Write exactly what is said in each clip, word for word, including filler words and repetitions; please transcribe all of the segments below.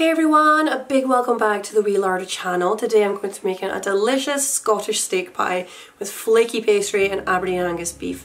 Hey everyone, a big welcome back to the Wee Larder channel. Today I'm going to be making a delicious Scottish steak pie with flaky pastry and Aberdeen Angus beef.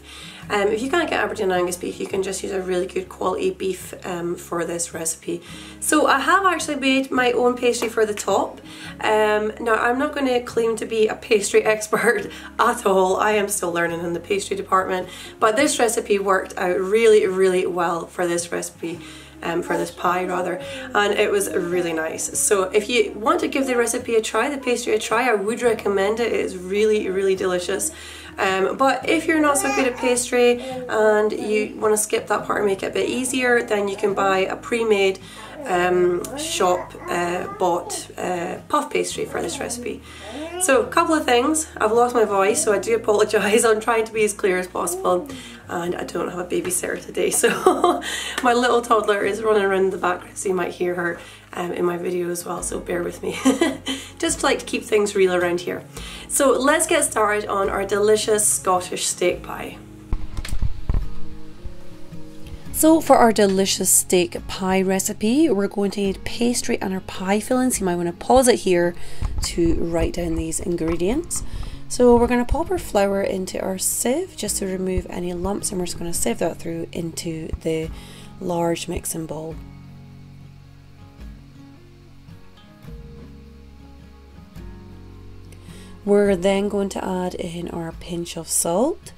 Um, if you can't get Aberdeen Angus beef, you can just use a really good quality beef um, for this recipe. So I have actually made my own pastry for the top. Um, now I'm not going to claim to be a pastry expert at all, I am still learning in the pastry department, but this recipe worked out really, really well for this recipe. Um, for this pie rather, and it was really nice. So if you want to give the recipe a try, the pastry a try, I would recommend it. It's really, really delicious. Um, but if you're not so good at pastry and you want to skip that part and make it a bit easier, then you can buy a pre-made um, shop uh, bought uh, puff pastry for this recipe. So a couple of things. I've lost my voice, so I do apologise. I'm trying to be as clear as possible, and I don't have a babysitter today, so my little toddler is running around in the background, so you might hear her um, in my video as well, so bear with me. Just like to keep things real around here. So let's get started on our delicious Scottish steak pie. So for our delicious steak pie recipe, we're going to need pastry and our pie fillings. You might want to pause it here to write down these ingredients. So we're going to pop our flour into our sieve just to remove any lumps, and we're just going to sieve that through into the large mixing bowl. We're then going to add in our pinch of salt.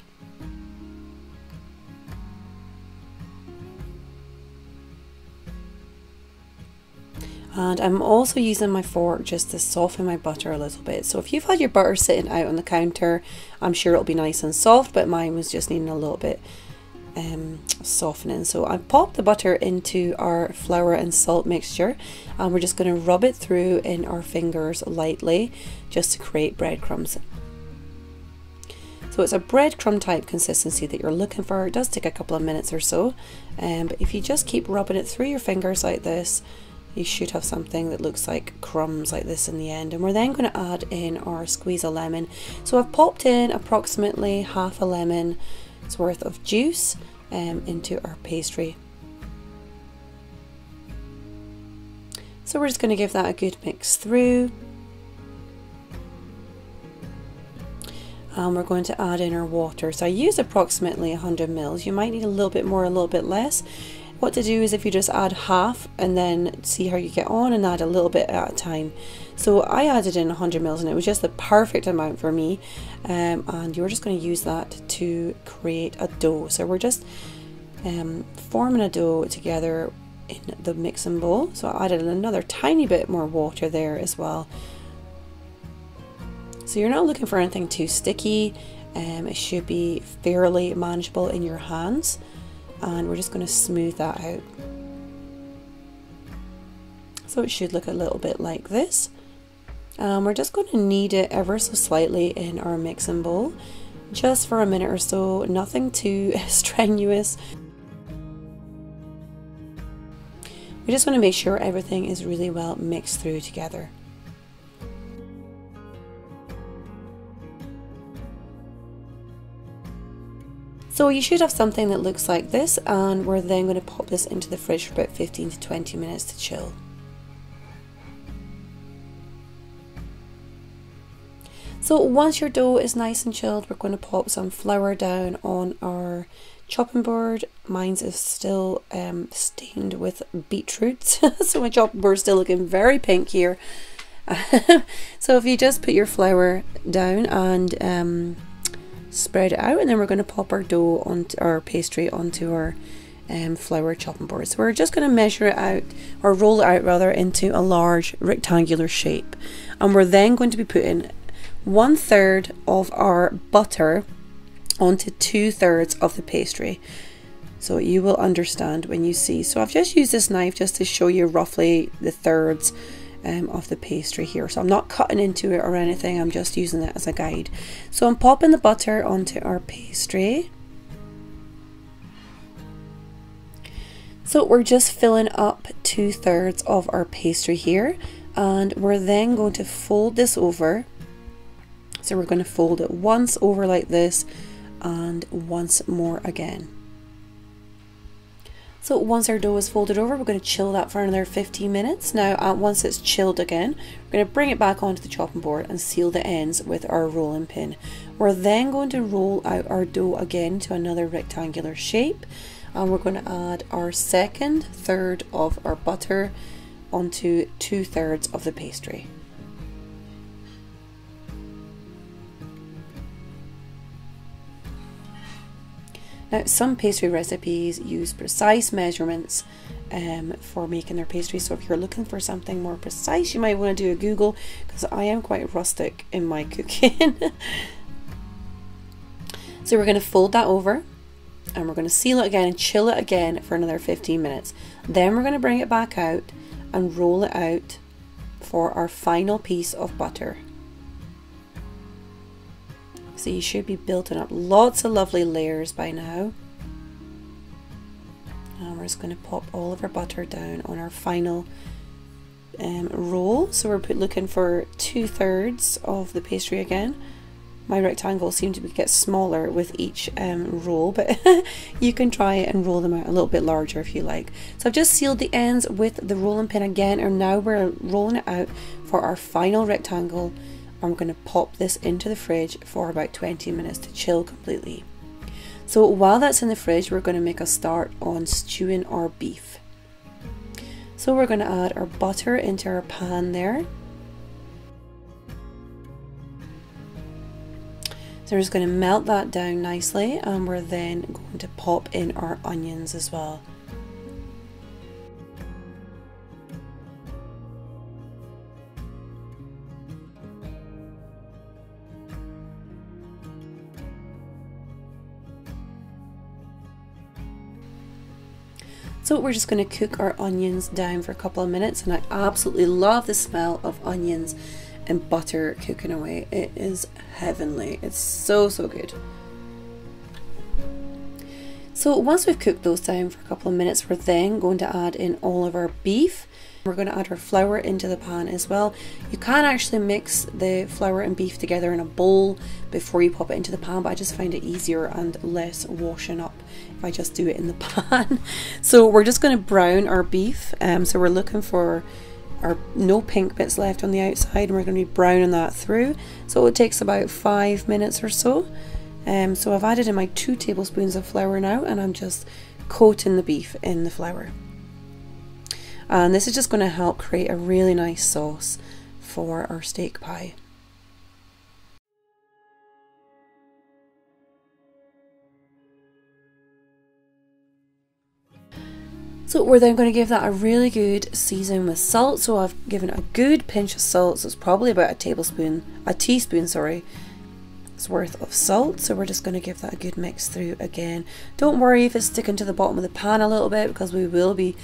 And I'm also using my fork just to soften my butter a little bit. So if you've had your butter sitting out on the counter, I'm sure it'll be nice and soft, but mine was just needing a little bit um, softening. So I've popped the butter into our flour and salt mixture, and we're just going to rub it through in our fingers lightly just to create breadcrumbs. So it's a breadcrumb type consistency that you're looking for. It does take a couple of minutes or so, um, but if you just keep rubbing it through your fingers like this, you should have something that looks like crumbs like this in the end. And we're then going to add in our squeeze a lemon. So I've popped in approximately half a lemon's worth of juice um, into our pastry. So we're just going to give that a good mix through. And we're going to add in our water. So I used approximately one hundred mils. You might need a little bit more, a little bit less. What to do is if you just add half and then see how you get on and add a little bit at a time. So I added in one hundred mils and it was just the perfect amount for me, um, and you're just going to use that to create a dough. So we're just um, forming a dough together in the mixing bowl. So I added another tiny bit more water there as well. So you're not looking for anything too sticky, um, it should be fairly manageable in your hands. And we're just going to smooth that out. So it should look a little bit like this. Um, we're just going to knead it ever so slightly in our mixing bowl, just for a minute or so, nothing too strenuous. We just want to make sure everything is really well mixed through together. So you should have something that looks like this, and we're then going to pop this into the fridge for about fifteen to twenty minutes to chill. So once your dough is nice and chilled, we're going to pop some flour down on our chopping board. Mine's is still um, stained with beetroot, so my chopping board's still looking very pink here. So if you just put your flour down and um, spread it out, and then we're going to pop our dough onto our pastry onto our um, flour chopping board. So we're just going to measure it out, or roll it out rather, into a large rectangular shape, and we're then going to be putting one third of our butter onto two thirds of the pastry. So you will understand when you see. So I've just used this knife just to show you roughly the thirds Um, of the pastry here. So I'm not cutting into it or anything, I'm just using it as a guide. So I'm popping the butter onto our pastry. So we're just filling up two thirds of our pastry here, and we're then going to fold this over. So we're going to fold it once over like this and once more again. So once our dough is folded over, we're going to chill that for another fifteen minutes. Now uh, once it's chilled again, we're going to bring it back onto the chopping board and seal the ends with our rolling pin. We're then going to roll out our dough again to another rectangular shape, and we're going to add our second third of our butter onto two thirds of the pastry. Now, some pastry recipes use precise measurements um, for making their pastry, so if you're looking for something more precise, you might want to do a Google, because I am quite rustic in my cooking. So we're going to fold that over, and we're going to seal it again and chill it again for another fifteen minutes. Then we're going to bring it back out and roll it out for our final piece of butter. So you should be building up lots of lovely layers by now. And we're just going to pop all of our butter down on our final um, roll. So we're put looking for two thirds of the pastry again. My rectangles seem to get smaller with each um, roll, but you can try and roll them out a little bit larger if you like. So I've just sealed the ends with the rolling pin again, and now we're rolling it out for our final rectangle. I'm going to pop this into the fridge for about twenty minutes to chill completely. So while that's in the fridge, we're going to make a start on stewing our beef. So we're going to add our butter into our pan there. So we're just going to melt that down nicely, and we're then going to pop in our onions as well. So we're just going to cook our onions down for a couple of minutes, and I absolutely love the smell of onions and butter cooking away. It is heavenly. It's so, so good. So once we've cooked those down for a couple of minutes, we're then going to add in all of our beef. We're going to add our flour into the pan as well. You can actually mix the flour and beef together in a bowl before you pop it into the pan, but I just find it easier and less washing up if I just do it in the pan. So we're just going to brown our beef. Um, so we're looking for our no pink bits left on the outside, and we're going to be browning that through. So it takes about five minutes or so. Um, so I've added in my two tablespoons of flour now, and I'm just coating the beef in the flour. And this is just going to help create a really nice sauce for our steak pie. So we're then going to give that a really good season with salt. So I've given it a good pinch of salt, so it's probably about a tablespoon, a teaspoon, sorry, worth of salt. So we're just going to give that a good mix through again. Don't worry if it's sticking to the bottom of the pan a little bit, because we will be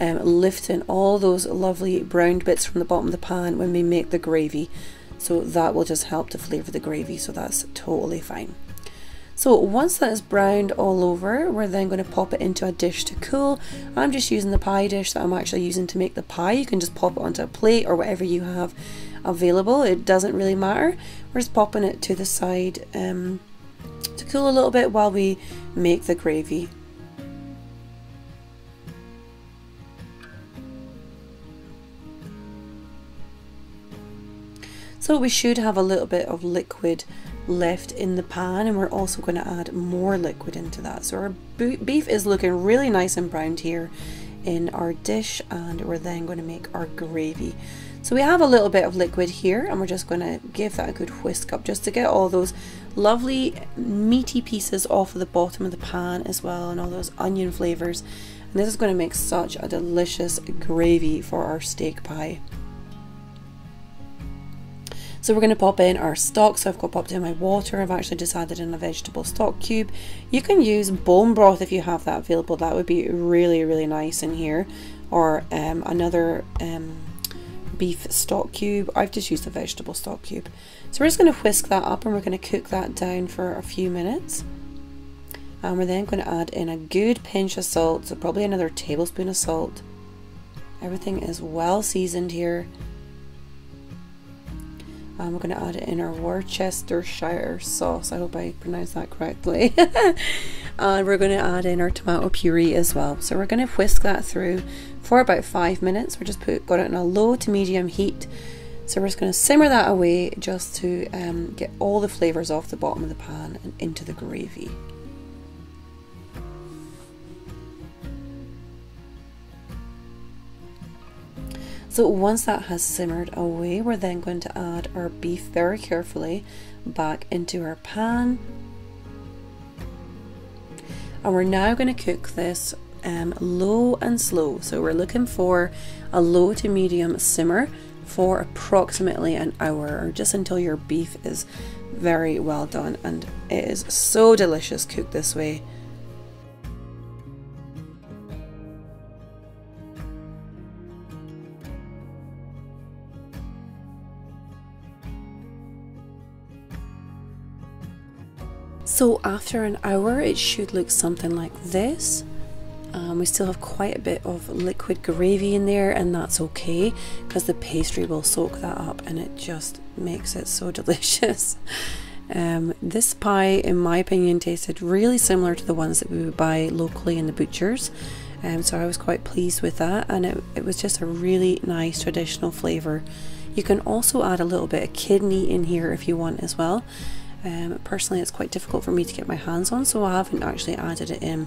Um, lifting all those lovely browned bits from the bottom of the pan when we make the gravy, so that will just help to flavour the gravy, so that's totally fine. So once that is browned all over, we're then going to pop it into a dish to cool. I'm just using the pie dish that I'm actually using to make the pie. You can just pop it onto a plate or whatever you have available, it doesn't really matter. We're just popping it to the side um, to cool a little bit while we make the gravy. So we should have a little bit of liquid left in the pan, and we're also going to add more liquid into that. So our beef is looking really nice and browned here in our dish, and we're then going to make our gravy. So we have a little bit of liquid here, and we're just going to give that a good whisk up just to get all those lovely meaty pieces off of the bottom of the pan as well, and all those onion flavours. And this is going to make such a delicious gravy for our steak pie. So we're going to pop in our stock. So I've got popped in my water. I've actually just added in a vegetable stock cube. You can use bone broth if you have that available. That would be really, really nice in here. Or um, another um, beef stock cube. I've just used a vegetable stock cube. So we're just going to whisk that up, and we're going to cook that down for a few minutes. And we're then going to add in a good pinch of salt. So probably another tablespoon of salt. Everything is well seasoned here. Um, we're going to add it in our Worcestershire sauce. I hope I pronounced that correctly. and we're going to add in our tomato puree as well. So we're going to whisk that through for about five minutes. We're just put got it on a low to medium heat. So we're just going to simmer that away just to um, get all the flavours off the bottom of the pan and into the gravy. So once that has simmered away, we're then going to add our beef very carefully back into our pan. And we're now going to cook this um, low and slow. So we're looking for a low to medium simmer for approximately an hour, or just until your beef is very well done. And it is so delicious cooked this way. So after an hour it should look something like this. Um, we still have quite a bit of liquid gravy in there, and that's okay because the pastry will soak that up and it just makes it so delicious. Um, this pie, in my opinion, tasted really similar to the ones that we would buy locally in the butchers, um, so I was quite pleased with that, and it, it was just a really nice traditional flavour. You can also add a little bit of kidney in here if you want as well. Um, personally, it's quite difficult for me to get my hands on, so I haven't actually added it in.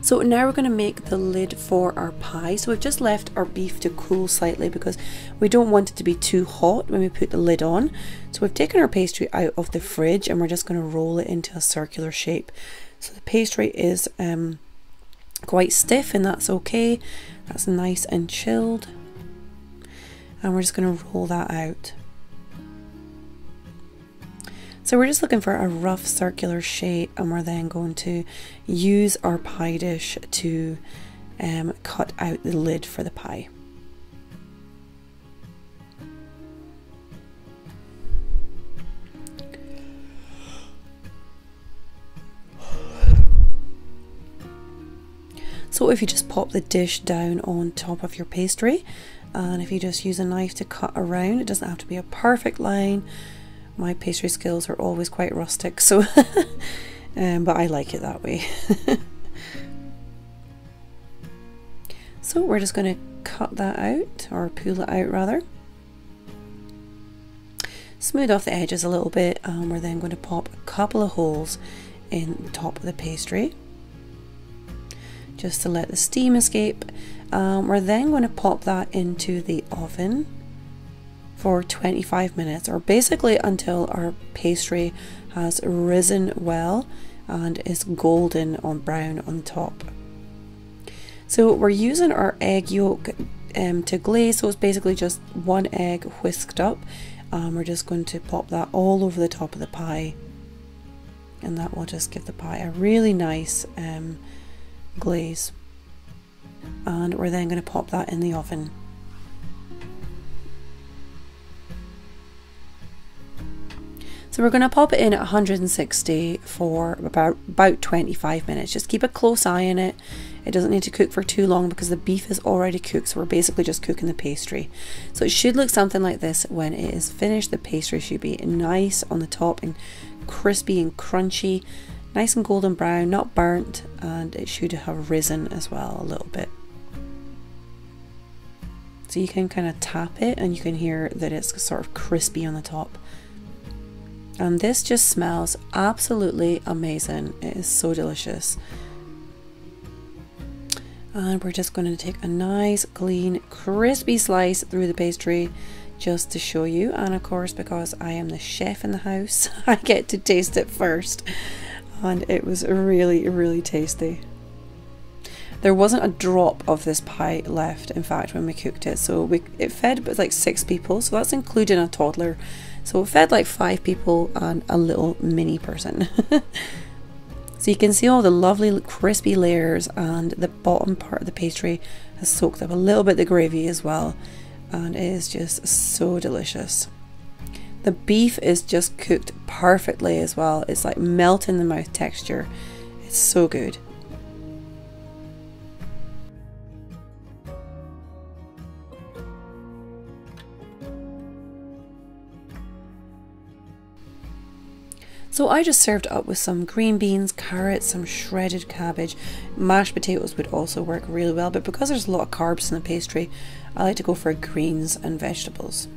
So now we're going to make the lid for our pie. So we've just left our beef to cool slightly because we don't want it to be too hot when we put the lid on. So we've taken our pastry out of the fridge and we're just going to roll it into a circular shape. So the pastry is um, quite stiff, and that's okay. That's nice and chilled. And we're just going to roll that out. So we're just looking for a rough circular shape, and we're then going to use our pie dish to um, cut out the lid for the pie. So if you just pop the dish down on top of your pastry, and if you just use a knife to cut around, it doesn't have to be a perfect line. My pastry skills are always quite rustic, so um, but I like it that way. So we're just going to cut that out, or peel it out rather. Smooth off the edges a little bit, and we're then going to pop a couple of holes in the top of the pastry just to let the steam escape. Um, we're then going to pop that into the oven for twenty-five minutes, or basically until our pastry has risen well and is golden on brown on top. So we're using our egg yolk um, to glaze, so it's basically just one egg whisked up, and we're just going to pop that all over the top of the pie, and that will just give the pie a really nice um, glaze. And we're then going to pop that in the oven. So we're going to pop it in at one hundred and sixty for about, about twenty-five minutes. Just keep a close eye on it. It doesn't need to cook for too long because the beef is already cooked, so we're basically just cooking the pastry. So it should look something like this when it is finished. The pastry should be nice on the top and crispy and crunchy, nice and golden brown, not burnt, and it should have risen as well a little bit. So you can kind of tap it and you can hear that it's sort of crispy on the top. And this just smells absolutely amazing. It is so delicious. And we're just going to take a nice, clean, crispy slice through the pastry just to show you. And of course, because I am the chef in the house, I get to taste it first. And it was really, really tasty. There wasn't a drop of this pie left, in fact, when we cooked it. So we, it fed but like six people, so that's including a toddler. So it fed like five people and a little mini person. So you can see all the lovely crispy layers, and the bottom part of the pastry has soaked up a little bit of the gravy as well. And it is just so delicious. The beef is just cooked perfectly as well. It's like melt in the mouth texture. It's so good. So I just served up with some green beans, carrots, some shredded cabbage. Mashed potatoes would also work really well, but because there's a lot of carbs in the pastry, I like to go for greens and vegetables.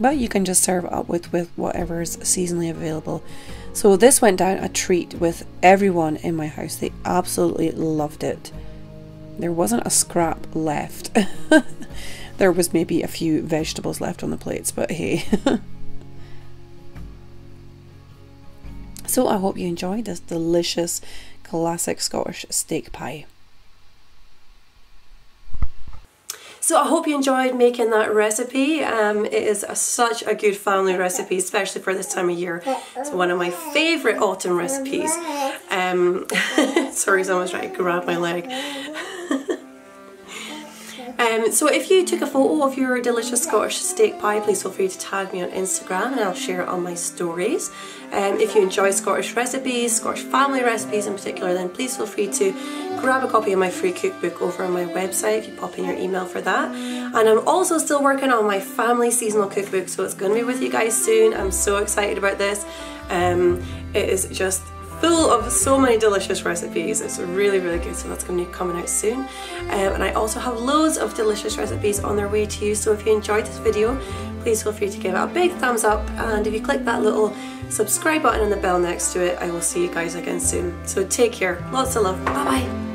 But you can just serve up with, with whatever is seasonally available. So this went down a treat with everyone in my house. They absolutely loved it. There wasn't a scrap left. There was maybe a few vegetables left on the plates, but hey. So I hope you enjoyed this delicious classic Scottish steak pie. So I hope you enjoyed making that recipe. Um, it is a, such a good family recipe, especially for this time of year. It's one of my favourite autumn recipes. Um, sorry, someone's trying to grab my leg. Um, so if you took a photo of your delicious Scottish steak pie, please feel free to tag me on Instagram and I'll share it on my stories. Um, if you enjoy Scottish recipes, Scottish family recipes in particular, then please feel free to grab a copy of my free cookbook over on my website if you pop in your email for that. And I'm also still working on my family seasonal cookbook, so it's going to be with you guys soon. I'm so excited about this. Um, it is just full of so many delicious recipes. It's really, really good, so that's going to be coming out soon. Um, and I also have loads of delicious recipes on their way to you, so if you enjoyed this video, please feel free to give it a big thumbs up, and if you click that little subscribe button and the bell next to it, I will see you guys again soon. So take care, lots of love, bye bye!